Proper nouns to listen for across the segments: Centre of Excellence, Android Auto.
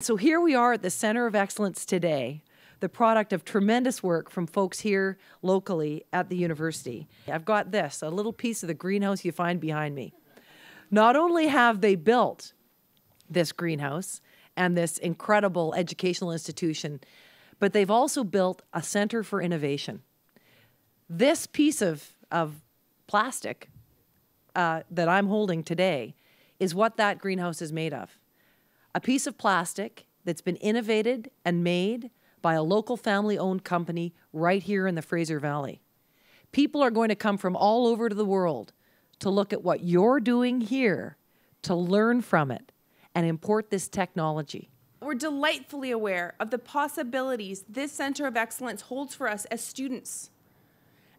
So here we are at the Centre of Excellence today, the product of tremendous work from folks here locally at the university. I've got this, a little piece of the greenhouse you find behind me. Not only have they built this greenhouse and this incredible educational institution, but they've also built a centre for innovation. This piece of plastic that I'm holding today is what that greenhouse is made of. A piece of plastic that's been innovated and made by a local family-owned company right here in the Fraser Valley. People are going to come from all over the world to look at what you're doing here, to learn from it, and import this technology. We're delightfully aware of the possibilities this Centre of Excellence holds for us as students,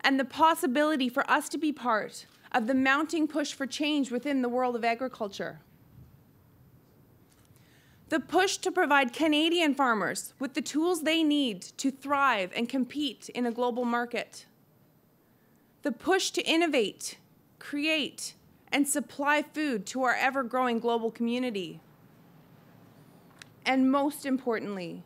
and the possibility for us to be part of the mounting push for change within the world of agriculture. The push to provide Canadian farmers with the tools they need to thrive and compete in a global market. The push to innovate, create, and supply food to our ever-growing global community. And most importantly,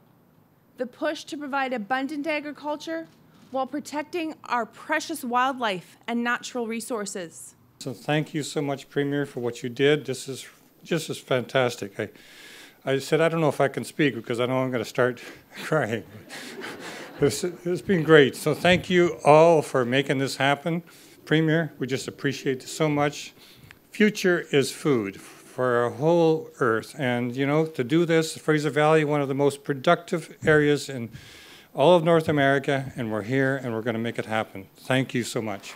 the push to provide abundant agriculture while protecting our precious wildlife and natural resources. So thank you so much, Premier, for what you did. This is just fantastic. I said, I don't know if I can speak because I know I'm going to start crying. It's been great. So thank you all for making this happen. Premier, we just appreciate this so much. Future is food for our whole earth. And, you know, to do this, the Fraser Valley, one of the most productive areas in all of North America, and we're here and we're going to make it happen. Thank you so much.